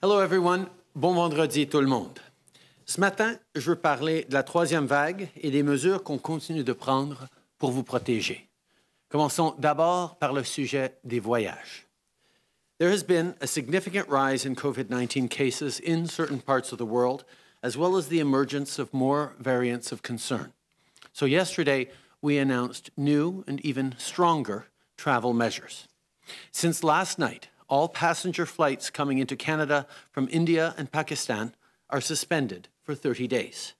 Hello everyone, bon vendredi tout le monde. Ce matin, je veux parler de la troisième vague et des mesures qu'on continue de prendre pour vous protéger. Commençons d'abord par le sujet des voyages. There has been a significant rise in COVID-19 cases in certain parts of the world, as well as the emergence of more variants of concern. So yesterday, we announced new and even stronger travel measures. Since last night, all passenger flights coming into Canada from India and Pakistan are suspended for 30 days.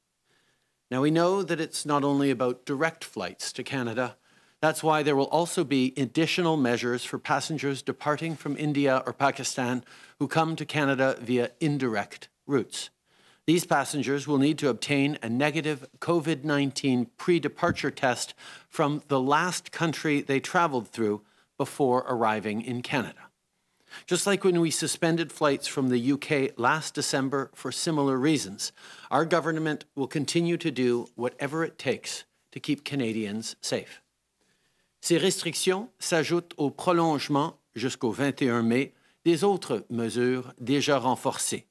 Now, we know that it's not only about direct flights to Canada. That's why there will also be additional measures for passengers departing from India or Pakistan who come to Canada via indirect routes. These passengers will need to obtain a negative COVID-19 pre-departure test from the last country they traveled through before arriving in Canada. Just like when we suspended flights from the UK last December for similar reasons, our government will continue to do whatever it takes to keep Canadians safe. Ces restrictions s'ajoutent au prolongement jusqu'au 21 mai des autres mesures déjà renforcées.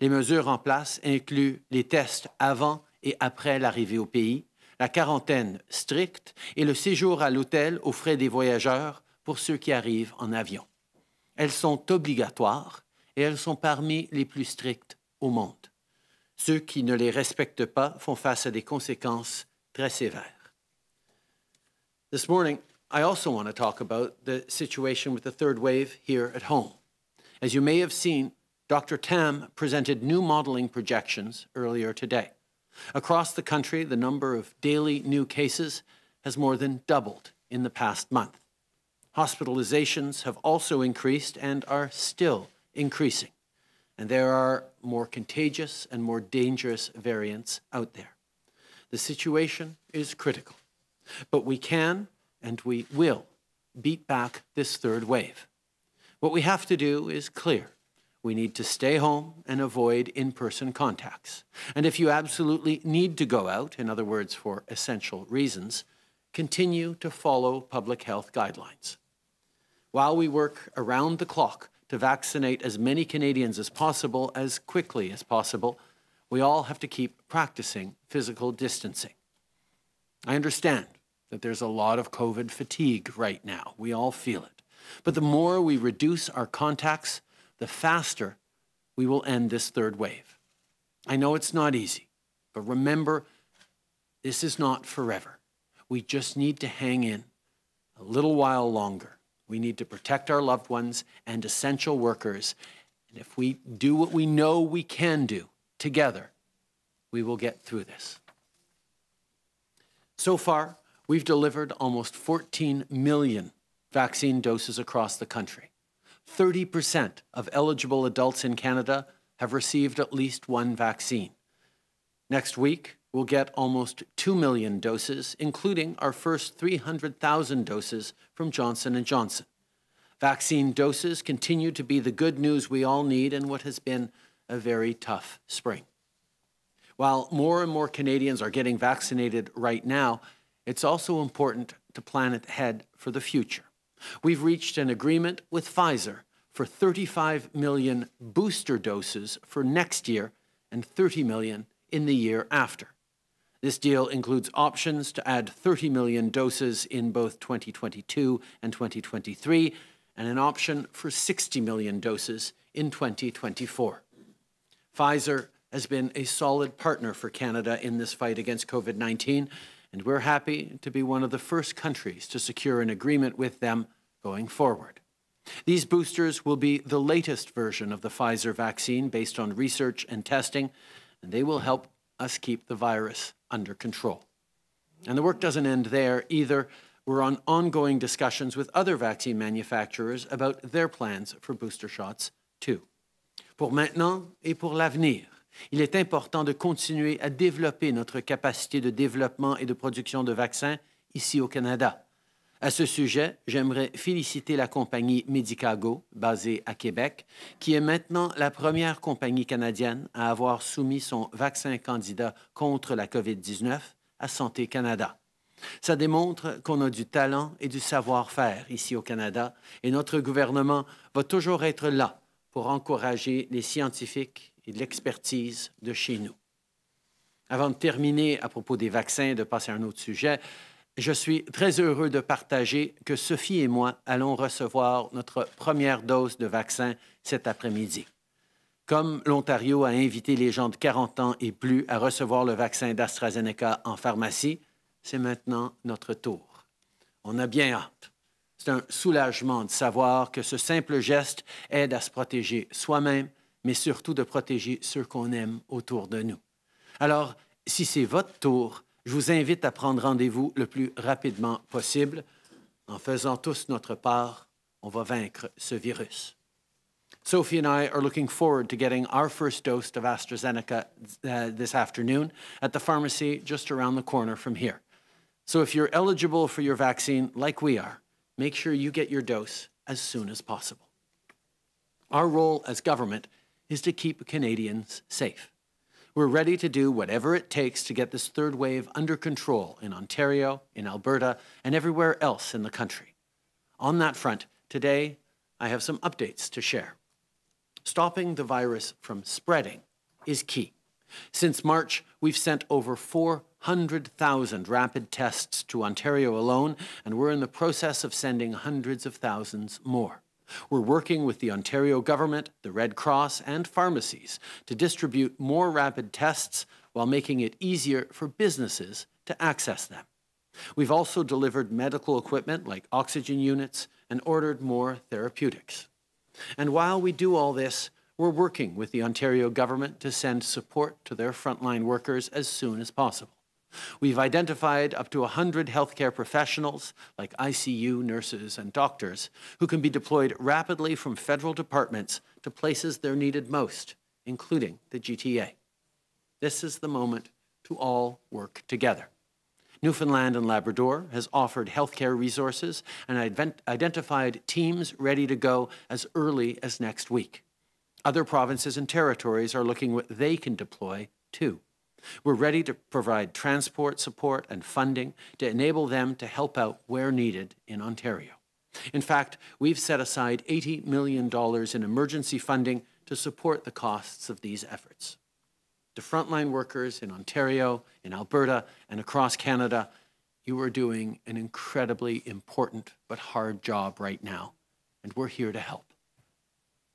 Les mesures en place incluent les tests avant et après l'arrivée au pays, la quarantaine stricte et le séjour à l'hôtel aux frais des voyageurs pour ceux qui arrivent en avion. Elles sont obligatoires et elles sont parmi les plus strictes au monde. Ceux qui ne les respectent pas font face à des conséquences très sévères. This morning, I also want to talk about the situation with the third wave here at home. As you may have seen, Dr. Tam presented new modeling projections earlier today. Across the country, the number of daily new cases has more than doubled in the past month. Hospitalizations have also increased and are still increasing, and there are more contagious and more dangerous variants out there. The situation is critical, but we can and we will beat back this third wave. What we have to do is clear. We need to stay home and avoid in-person contacts. And if you absolutely need to go out, in other words, for essential reasons, continue to follow public health guidelines. While we work around the clock to vaccinate as many Canadians as possible, as quickly as possible, we all have to keep practicing physical distancing. I understand that there's a lot of COVID fatigue right now. We all feel it. But the more we reduce our contacts, the faster we will end this third wave. I know it's not easy, but remember, this is not forever. We just need to hang in a little while longer. We need to protect our loved ones and essential workers. And if we do what we know we can do together, we will get through this. So far, we've delivered almost 14 million vaccine doses across the country. 30% of eligible adults in Canada have received at least one vaccine. Next week, we'll get almost 2 million doses, including our first 300,000 doses from Johnson & Johnson. Vaccine doses continue to be the good news we all need in what has been a very tough spring. While more and more Canadians are getting vaccinated right now, it's also important to plan ahead for the future. We've reached an agreement with Pfizer for 35 million booster doses for next year and 30 million in the year after. This deal includes options to add 30 million doses in both 2022 and 2023, and an option for 60 million doses in 2024. Pfizer has been a solid partner for Canada in this fight against COVID-19, and we're happy to be one of the first countries to secure an agreement with them going forward. These boosters will be the latest version of the Pfizer vaccine based on research and testing, and they will help us keep the virus under control. And the work doesn't end there either. We're on ongoing discussions with other vaccine manufacturers about their plans for booster shots too. Pour maintenant et pour l'avenir, il est important de continuer à développer notre capacité de développement et de production de vaccins ici au Canada. À ce sujet, j'aimerais féliciter la compagnie Medicago, basée à Québec, qui est maintenant la première compagnie canadienne à avoir soumis son vaccin candidat contre la COVID-19 à Santé Canada. Ça démontre qu'on a du talent et du savoir-faire ici au Canada, et notre gouvernement va toujours être là pour encourager les scientifiques et l'expertise de chez nous. Avant de terminer à propos des vaccins, de passer à un autre sujet, je suis très heureux de partager que Sophie et moi allons recevoir notre première dose de vaccin cet après-midi. Comme l'Ontario a invité les gens de 40 ans et plus à recevoir le vaccin d'AstraZeneca en pharmacie, c'est maintenant notre tour. On a bien hâte. C'est un soulagement de savoir que ce simple geste aide à se protéger soi-même, mais surtout de protéger ceux qu'on aime autour de nous. Alors, si c'est votre tour, je vous invite à prendre rendez-vous le plus rapidement possible. En faisant tous notre part, on va vaincre ce virus. Sophie and I are looking forward to getting our first dose of AstraZeneca this afternoon at the pharmacy just around the corner from here. So if you're eligible for your vaccine, like we are, make sure you get your dose as soon as possible. Our role as government is to keep Canadians safe. We're ready to do whatever it takes to get this third wave under control in Ontario, in Alberta, and everywhere else in the country. On that front, today, I have some updates to share. Stopping the virus from spreading is key. Since March, we've sent over 400,000 rapid tests to Ontario alone, and we're in the process of sending hundreds of thousands more. We're working with the Ontario government, the Red Cross, and pharmacies to distribute more rapid tests while making it easier for businesses to access them. We've also delivered medical equipment like oxygen units and ordered more therapeutics. And while we do all this, we're working with the Ontario government to send support to their frontline workers as soon as possible. We've identified up to 100 healthcare professionals, like ICU nurses and doctors, who can be deployed rapidly from federal departments to places they're needed most, including the GTA. This is the moment to all work together. Newfoundland and Labrador has offered healthcare resources and identified teams ready to go as early as next week. Other provinces and territories are looking what they can deploy, too. We're ready to provide transport support and funding to enable them to help out where needed in Ontario. In fact, we've set aside $80 million in emergency funding to support the costs of these efforts. To frontline workers in Ontario, in Alberta, and across Canada, you are doing an incredibly important but hard job right now, and we're here to help.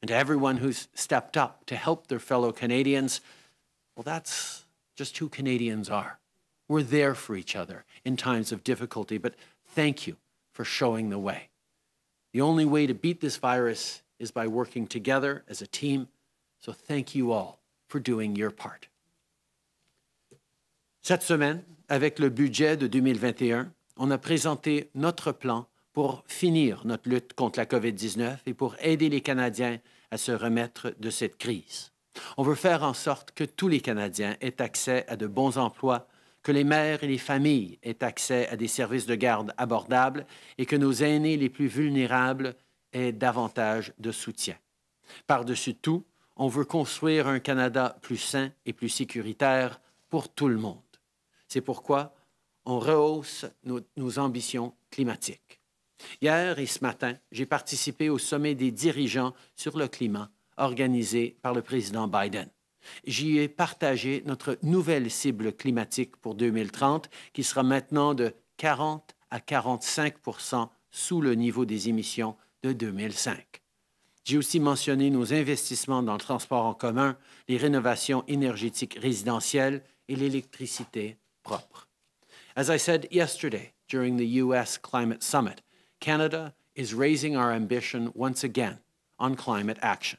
And to everyone who's stepped up to help their fellow Canadians, well, that's just who Canadians are. We're there for each other in times of difficulty, but thank you for showing the way. The only way to beat this virus is by working together as a team, so thank you all for doing your part. Cette semaine, avec le budget de 2021, on a présenté notre plan pour finir notre lutte contre la COVID-19 et pour aider les Canadiens à se remettre de cette crise. On veut faire en sorte que tous les Canadiens aient accès à de bons emplois, que les mères et les familles aient accès à des services de garde abordables et que nos aînés les plus vulnérables aient davantage de soutien. Par-dessus tout, on veut construire un Canada plus sain et plus sécuritaire pour tout le monde. C'est pourquoi on rehausse nos ambitions climatiques. Hier et ce matin, j'ai participé au sommet des dirigeants sur le climat organisé par le président Biden. J'y ai partagé notre nouvelle cible climatique pour 2030, qui sera maintenant de 40 à 45% sous le niveau des émissions de 2005. J'ai aussi mentionné nos investissements dans le transport en commun, les rénovations énergétiques résidentielles et l'électricité propre. As I said yesterday during the U.S. Climate Summit, Canada is raising our ambition once again on climate action.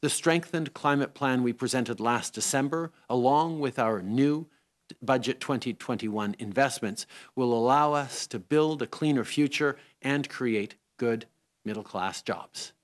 The strengthened climate plan we presented last December, along with our new Budget 2021 investments, will allow us to build a cleaner future and create good middle-class jobs.